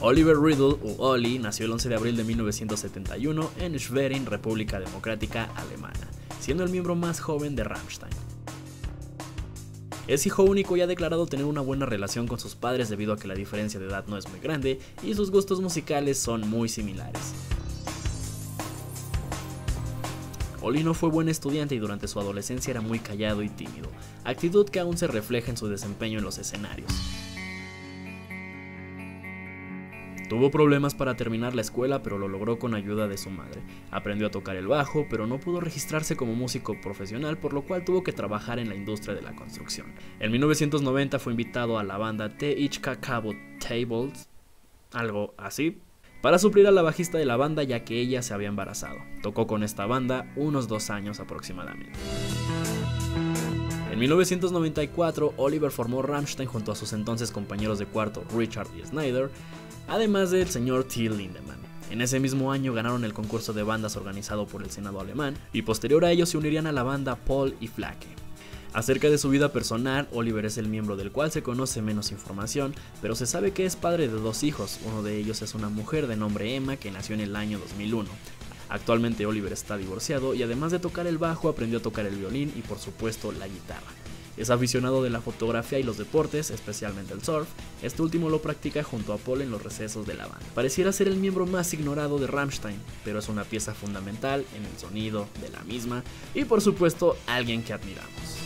Oliver Riedel, o Oli, nació el 11 de abril de 1971 en Schwerin, República Democrática Alemana, siendo el miembro más joven de Rammstein. Es hijo único y ha declarado tener una buena relación con sus padres debido a que la diferencia de edad no es muy grande y sus gustos musicales son muy similares. Oli no fue buen estudiante y durante su adolescencia era muy callado y tímido, actitud que aún se refleja en su desempeño en los escenarios. Tuvo problemas para terminar la escuela, pero lo logró con ayuda de su madre. Aprendió a tocar el bajo, pero no pudo registrarse como músico profesional, por lo cual tuvo que trabajar en la industria de la construcción. En 1990 fue invitado a la banda THK Cabo Tables, algo así, para suplir a la bajista de la banda ya que ella se había embarazado. Tocó con esta banda unos 2 años aproximadamente. En 1994, Oliver formó Rammstein junto a sus entonces compañeros de cuarto Richard y Snyder, además del señor Till Lindemann. En ese mismo año ganaron el concurso de bandas organizado por el Senado alemán y posterior a ello se unirían a la banda Paul y Flake. Acerca de su vida personal, Oliver es el miembro del cual se conoce menos información, pero se sabe que es padre de 2 hijos, uno de ellos es una mujer de nombre Emma que nació en el año 2001. Actualmente Oliver está divorciado y además de tocar el bajo aprendió a tocar el violín y por supuesto la guitarra. Es aficionado de la fotografía y los deportes, especialmente el surf. Este último lo practica junto a Paul en los recesos de la banda. Pareciera ser el miembro más ignorado de Rammstein, pero es una pieza fundamental en el sonido de la misma y por supuesto alguien que admiramos.